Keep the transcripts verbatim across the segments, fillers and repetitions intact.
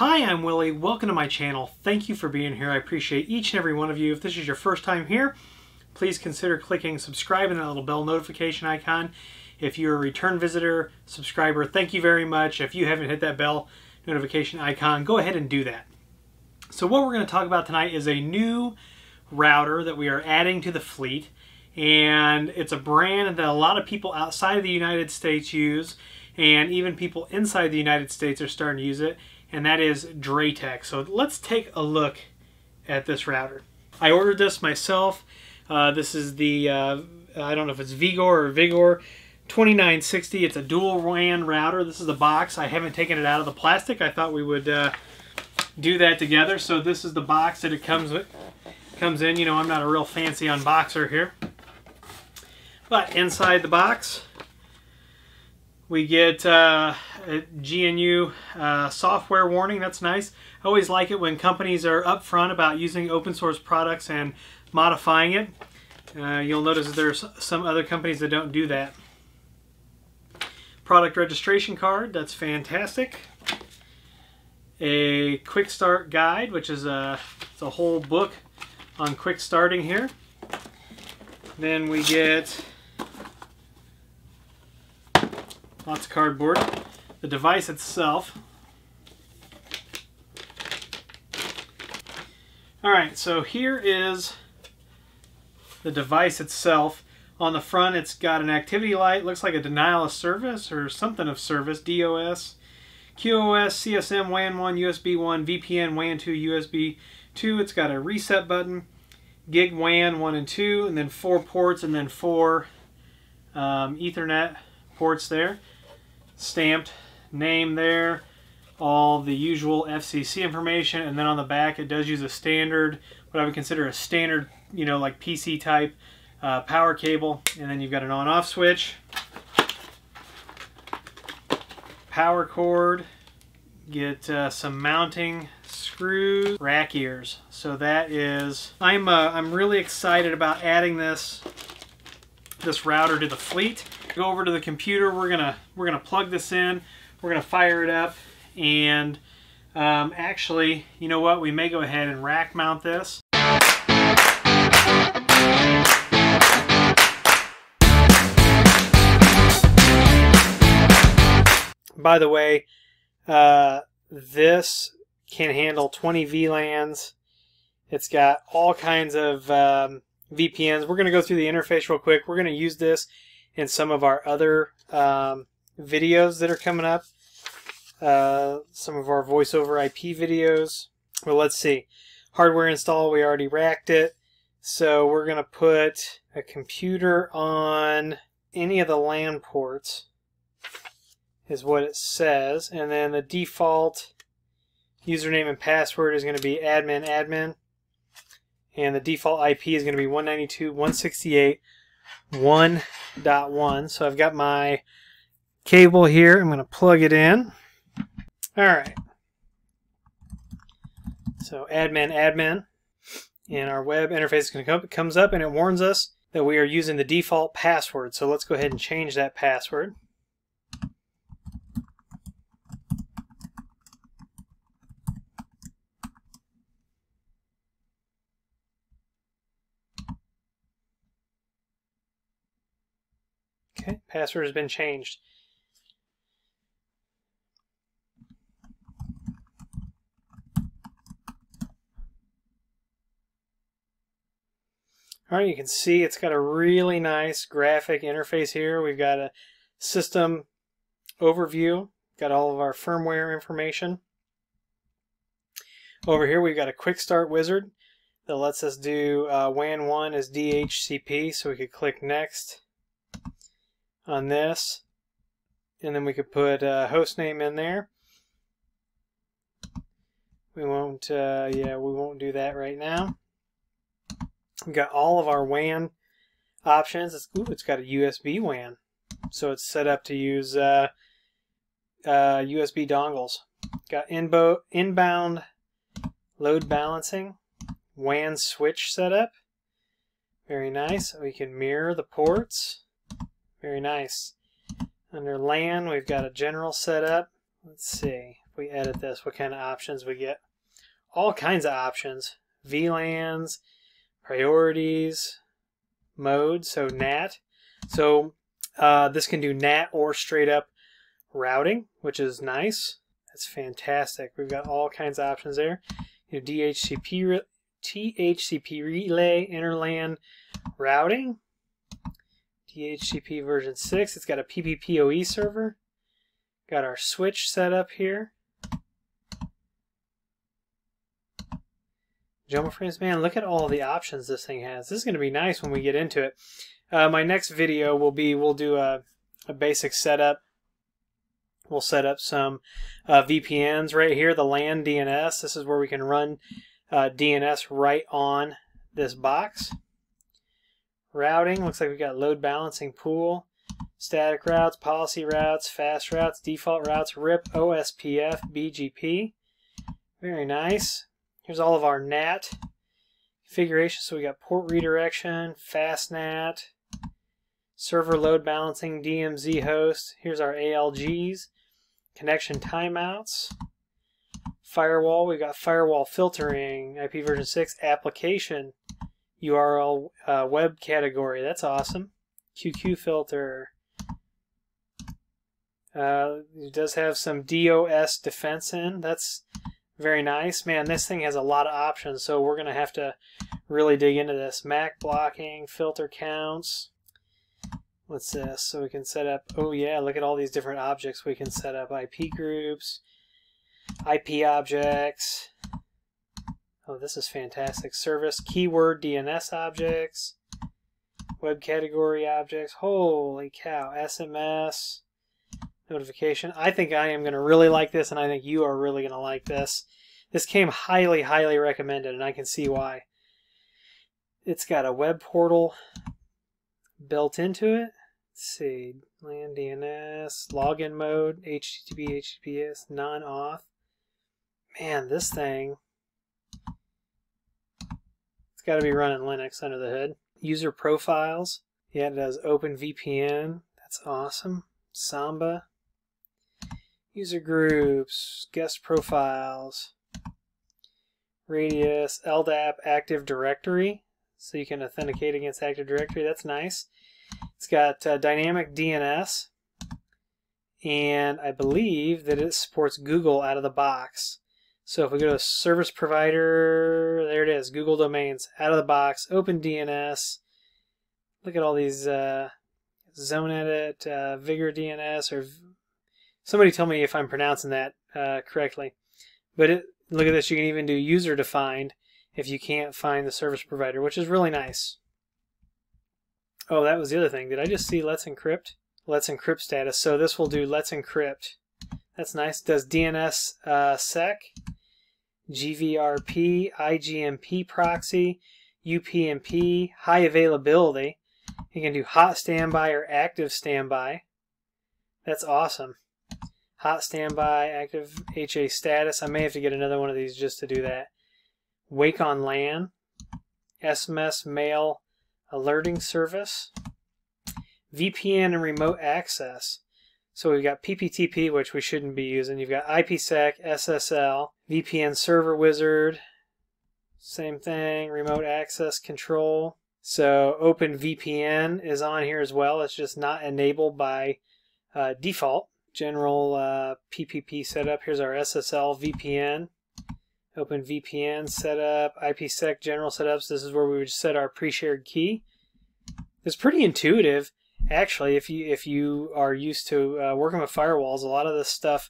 Hi, I'm Willie. Welcome to my channel. Thank you for being here. I appreciate each and every one of you. If this is your first time here, please consider clicking subscribe and that little bell notification icon. If you're a return visitor, subscriber, thank you very much. If you haven't hit that bell notification icon, go ahead and do that. So what we're going to talk about tonight is a new router that we are adding to the fleet, and it's a brand that a lot of people outside of the United States use, and even people inside the United States are starting to use it, and that is DrayTek. So let's take a look at this router. I ordered this myself. Uh, this is the, uh, I don't know if it's Vigor or Vigor twenty-nine sixty. It's a dual W A N router. This is the box. I haven't taken it out of the plastic. I thought we would uh, do that together. So this is the box that it comes with. Comes in. You know, I'm not a real fancy unboxer here. But inside the box, we get uh, a G N U uh, software warning. That's nice. I always like it when companies are upfront about using open source products and modifying it. Uh, you'll notice that there's some other companies that don't do that. Product registration card. That's fantastic. A quick start guide, which is a, it's a whole book on quick starting here. Then we get lots of cardboard. The device itself. Alright, so here is the device itself. On the front, it's got an activity light. Looks like a denial of service or something of service. D O S, Q O S, C S M, W A N one, U S B one, V P N, W A N two, U S B two. It's got a reset button. Gig W A N one and two, and then four ports, and then four um, Ethernet ports there. Stamped name there, all the usual F C C information, and then on the back it does use a standard, what I would consider a standard, you know, like P C type uh, power cable, and then you've got an on-off switch, power cord, get uh, some mounting screws, rack ears. So that is, I'm uh, I'm really excited about adding this this router to the fleet. Go over to the computer. We're gonna we're gonna plug this in. We're gonna fire it up, and um, actually, you know what? We may go ahead and rack mount this. By the way, uh, this can handle twenty V LANs. It's got all kinds of um, V P Ns. We're going to go through the interface real quick. We're going to use this in some of our other um, videos that are coming up, uh, some of our voice over I P videos. Well, let's see. Hardware install, we already racked it. So we're going to put a computer on any of the LAN ports is what it says. And then the default username and password is going to be admin admin. And the default I P is going to be one ninety-two dot one sixty-eight dot one dot one. So I've got my cable here. I'm going to plug it in. All right. So admin admin. And our web interface is going to come, it comes up and it warns us that we are using the default password. So let's go ahead and change that password. Okay, password has been changed. All right, you can see it's got a really nice graphic interface here. We've got a system overview, got all of our firmware information. Over here we've got a quick start wizard that lets us do uh, W A N one as D H C P, so we could click next on this, and then we could put a host name in there. We won't, uh, yeah, we won't do that right now. We've got all of our W A N options. It's, ooh, it's got a U S B W A N, so it's set up to use uh, uh, U S B dongles. Got inbo inbound load balancing, W A N switch setup. Very nice. We can mirror the ports. Very nice. Under LAN, we've got a general setup. Let's see. If we edit this, what kind of options we get. All kinds of options. V LANs, priorities, modes, so N A T. So uh, this can do N A T or straight up routing, which is nice. That's fantastic. We've got all kinds of options there. You know, D H C P, T H C P relay, interlan routing, D H C P version six. It's got a P P P O E server. Got our switch set up here. Jumbo frames, man, look at all the options this thing has. This is going to be nice when we get into it. Uh, my next video will be, we'll do a, a basic setup. We'll set up some uh, V P Ns right here, the LAN D N S. This is where we can run uh, D N S right on this box. Routing, looks like we've got load balancing pool, static routes, policy routes, fast routes, default routes, R I P, O S P F, B G P. Very nice. Here's all of our N A T configuration. So we got port redirection, fast N A T, server load balancing, D M Z host. Here's our A L Gs, connection timeouts, firewall. We've got firewall filtering, I P version six, application, U R L uh, web category. That's awesome. Q Q filter. Uh, it does have some DOS defense in. That's very nice. Man, this thing has a lot of options, so we're going to have to really dig into this. MAC blocking, filter counts. What's this? So we can set up, oh yeah, look at all these different objects. We can set up I P groups, I P objects. Oh, this is fantastic. Service, keyword, D N S objects, web category objects. Holy cow, S M S, notification. I think I am going to really like this, and I think you are really going to like this. This came highly, highly recommended, and I can see why. It's got a web portal built into it. Let's see, LAN D N S, login mode, H T T P, H T T P S, non-auth. Man, this thing, it's got to be running Linux under the hood. User profiles. Yeah, it does Open V P N. That's awesome. Samba. User groups, guest profiles, radius, L D A P, Active Directory. So you can authenticate against Active Directory. That's nice. It's got uh, dynamic D N S. And I believe that it supports Google out of the box. So if we go to service provider, there it is, Google Domains, out of the box, Open D N S. Look at all these uh, Zone Edit, uh, Vigor D N S, or somebody tell me if I'm pronouncing that uh, correctly. But it, look at this, you can even do user defined if you can't find the service provider, which is really nice. Oh, that was the other thing. Did I just see Let's Encrypt? Let's Encrypt status. So this will do Let's Encrypt. That's nice. It does D N S uh, sec. G V R P, I G M P proxy, U P N P, high availability. You can do hot standby or active standby. That's awesome. Hot standby, active H A status. I may have to get another one of these just to do that. Wake on LAN, S M S mail alerting service, V P N and remote access. So we've got P P T P, which we shouldn't be using. You've got IPsec, S S L, V P N server wizard, same thing, remote access control. So Open V P N is on here as well. It's just not enabled by uh, default. General uh, P P P setup. Here's our S S L V P N. Open V P N setup, IPsec general setups. This is where we would set our pre-shared key. It's pretty intuitive. Actually, if you if you are used to uh, working with firewalls, a lot of this stuff,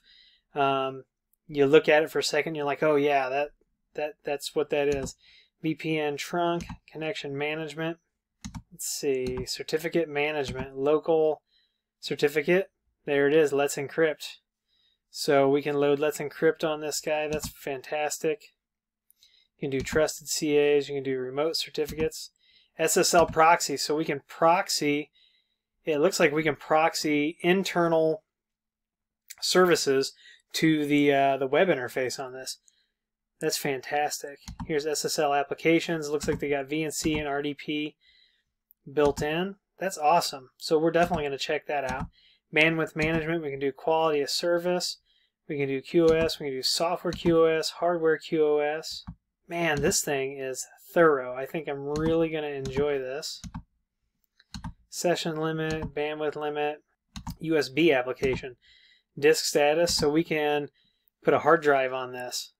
um, you look at it for a second, you're like, oh yeah, that that that's what that is. V P N trunk, connection management. Let's see, certificate management, local certificate. There it is. Let's Encrypt. So we can load Let's Encrypt on this guy. That's fantastic. You can do trusted C As. You can do remote certificates. S S L proxy. So we can proxy. It looks like we can proxy internal services to the uh, the web interface on this. That's fantastic. Here's S S L applications. Looks like they got V N C and R D P built in. That's awesome. So we're definitely going to check that out. Bandwidth management. We can do quality of service. We can do Q O S, we can do software Q O S, hardware Q O S. Man, this thing is thorough. I think I'm really going to enjoy this. Session limit, bandwidth limit, U S B application, disk status, so we can put a hard drive on this.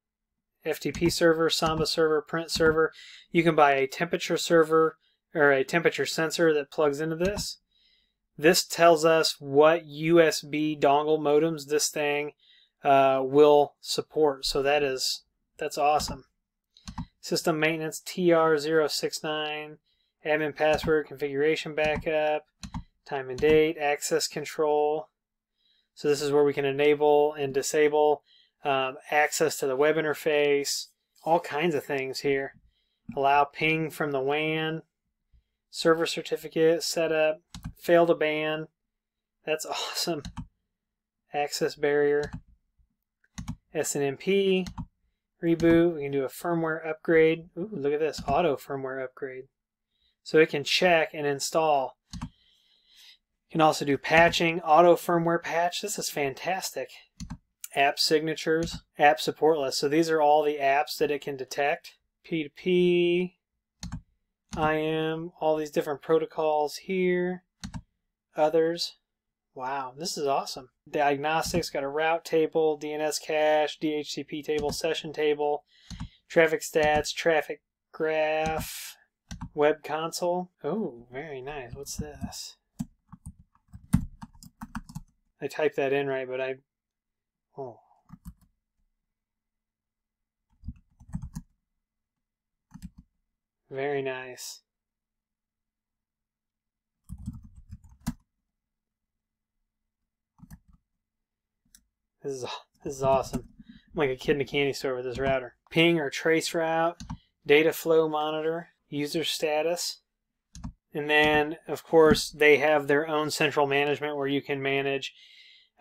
F T P server, Samba server, print server. You can buy a temperature server or a temperature sensor that plugs into this. This tells us what U S B dongle modems this thing uh, will support. So that is, that's awesome. System maintenance, T R zero six nine, admin password, configuration backup, time and date, access control. So this is where we can enable and disable um, access to the web interface, all kinds of things here. Allow ping from the W A N, server certificate, setup, fail to ban. That's awesome. Access barrier, S N M P. Reboot, we can do a firmware upgrade. Ooh, look at this, auto firmware upgrade. So it can check and install. You can also do patching, auto firmware patch. This is fantastic. App signatures, app support list. So these are all the apps that it can detect. P two P, I M, all these different protocols here, others. Wow, this is awesome. Diagnostics, got a route table, D N S cache, D H C P table, session table, traffic stats, traffic graph, web console. Oh, very nice. What's this? I typed that in right, but I... Oh. Very nice. This is, this is awesome. I'm like a kid in a candy store with this router. Ping or trace route, data flow monitor, user status. And then, of course, they have their own central management where you can manage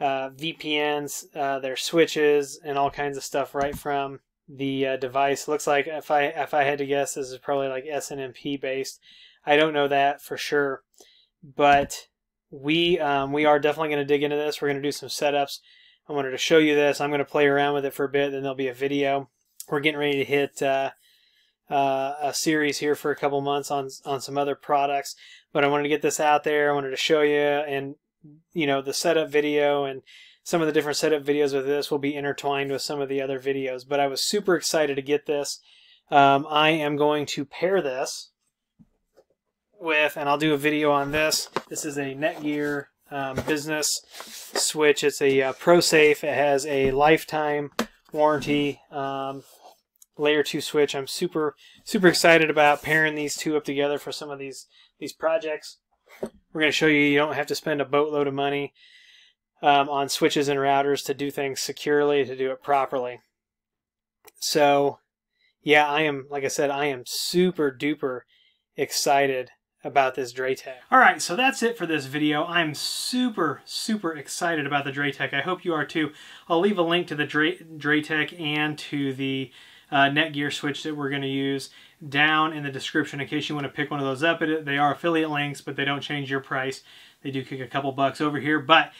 uh, V P Ns, uh, their switches, and all kinds of stuff right from the uh, device. Looks like, if I, if I had to guess, this is probably like S N M P based. I don't know that for sure. But we, um, we are definitely going to dig into this. We're going to do some setups. I wanted to show you this. I'm going to play around with it for a bit, then there'll be a video. We're getting ready to hit uh, uh, a series here for a couple months on on some other products, but I wanted to get this out there. I wanted to show you, and you know, the setup video and some of the different setup videos with this will be intertwined with some of the other videos. But I was super excited to get this. Um, I am going to pair this with, and I'll do a video on this. This is a Netgear Um, business switch. It's a uh, ProSafe. It has a lifetime warranty um, layer two switch. I'm super super excited about pairing these two up together for some of these these projects. We're going to show you you don't have to spend a boatload of money um, on switches and routers to do things securely, to do it properly. So yeah, I am, like I said, I am super duper excited about this DrayTek. Alright, so that's it for this video. I'm super, super excited about the DrayTek. I hope you are too. I'll leave a link to the DrayTek and to the uh, Netgear switch that we're going to use down in the description in case you want to pick one of those up. They are affiliate links, but they don't change your price. They do kick a couple bucks over here, but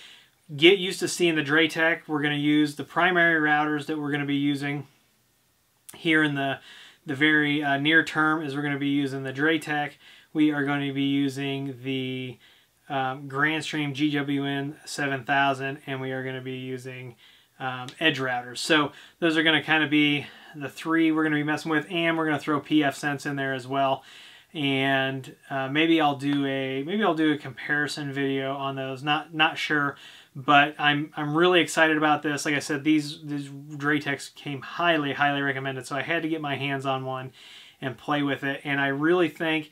get used to seeing the DrayTek. We're going to use the primary routers that we're going to be using here in the, the very uh, near term. Is we're going to be using the DrayTek. We are going to be using the um, Grandstream G W N seven thousand, and we are going to be using um, edge routers. So those are going to kind of be the three we're going to be messing with, and we're going to throw P F Sense in there as well. And uh, maybe I'll do a maybe I'll do a comparison video on those. Not not sure, but I'm I'm really excited about this. Like I said, these these DrayTeks came highly highly recommended, so I had to get my hands on one and play with it. And I really think,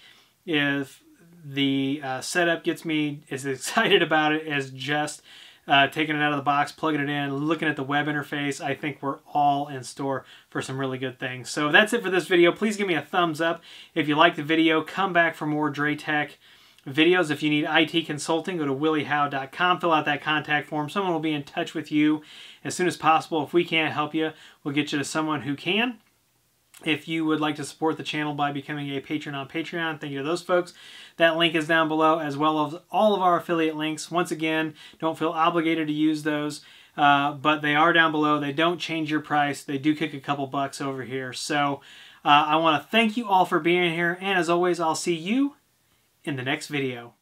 if the uh, setup gets me as excited about it as just uh, taking it out of the box, plugging it in, looking at the web interface, I think we're all in store for some really good things. So that's it for this video. Please give me a thumbs up if you like the video. Come back for more DrayTek videos. If you need I T consulting, go to willie howe dot com, fill out that contact form. Someone will be in touch with you as soon as possible. If we can't help you, we'll get you to someone who can. If you would like to support the channel by becoming a patron on Patreon, thank you to those folks. That link is down below, as well as all of our affiliate links. Once again, don't feel obligated to use those, uh, but they are down below. They don't change your price. They do kick a couple bucks over here. So uh, I want to thank you all for being here, and as always, I'll see you in the next video.